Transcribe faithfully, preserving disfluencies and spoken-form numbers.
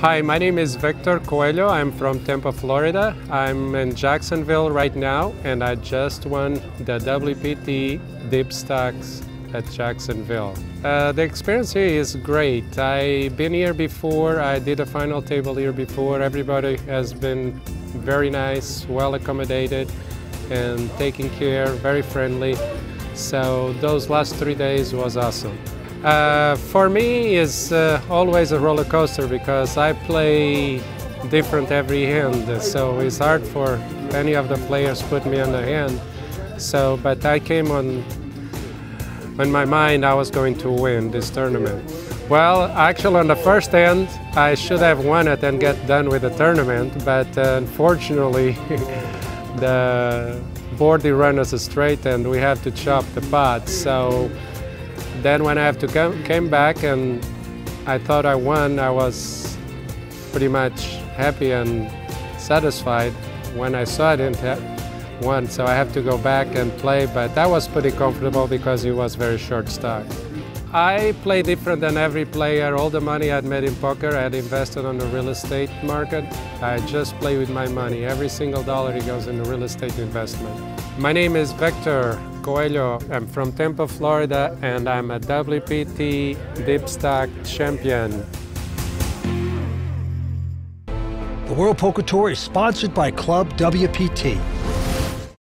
Hi, my name is Vitor Coelho. I'm from Tampa, Florida. I'm in Jacksonville right now, and I just won the W P T Dipstocks at Jacksonville. Uh, the experience here is great. I've been here before. I did a final table here before. Everybody has been very nice, well accommodated, and taking care, very friendly. So those last three days was awesome. Uh, for me, it's uh, always a roller coaster because I play different every hand, so it's hard for any of the players put me on the hand. So, but I came on, in my mind, I was going to win this tournament. Well, actually, on the first hand, I should have won it and get done with the tournament, but uh, unfortunately, the boardie ran us straight and we had to chop the pot. So. Then when I have to come, came back and I thought I won, I was pretty much happy and satisfied when I saw I didn't have won. So I have to go back and play, but that was pretty comfortable because it was very short stock. I play different than every player. All the money I'd made in poker, I had invested on the real estate market. I just play with my money. Every single dollar it goes in the real estate investment. My name is Vitor Coelho. I'm from Tampa, Florida, and I'm a W P T Dipstock champion. The World Poker Tour is sponsored by Club W P T.